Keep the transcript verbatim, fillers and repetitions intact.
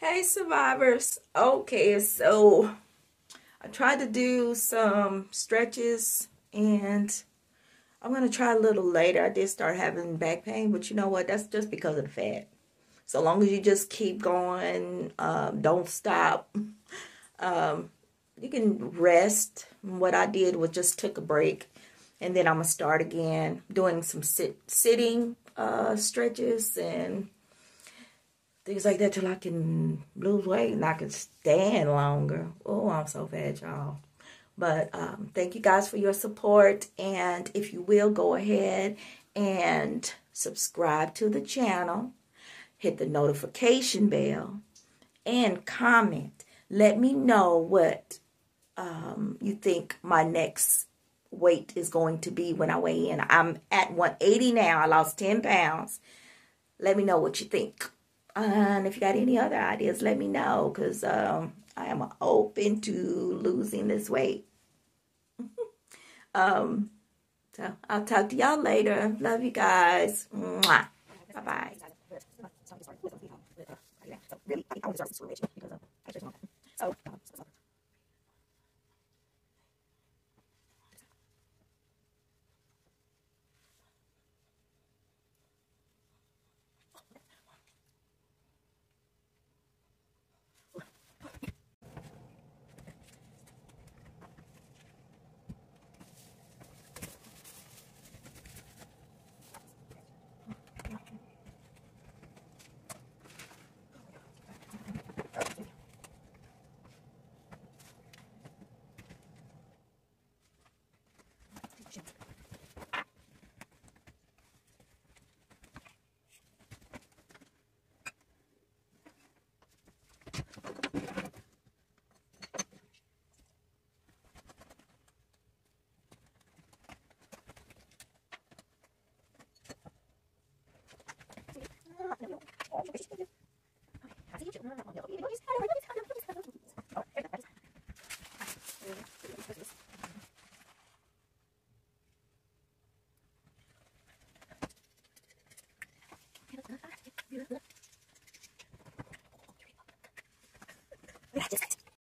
Hey survivors. Okay, so I tried to do some stretches and I'm gonna try a little later. I did start having back pain, but you know what, that's just because of the fat. So long as you just keep going, um, don't stop, um, you can rest. What I did was just took a break, and then I'm gonna start again doing some sit sitting uh, stretches and things like that till I can lose weight and I can stand longer. Oh, I'm so fat, y'all. But um, thank you guys for your support. And if you will, go ahead and subscribe to the channel. Hit the notification bell. And comment. Let me know what um, you think my next weight is going to be when I weigh in. I'm at one eighty now. I lost ten pounds. Let me know what you think. And if you got any other ideas, let me know, because um, I am open to losing this weight. um, so I'll talk to y'all later. Love you guys. Mwah. Bye-bye. Really, I think I deserve this relation because I just want it. So, I'm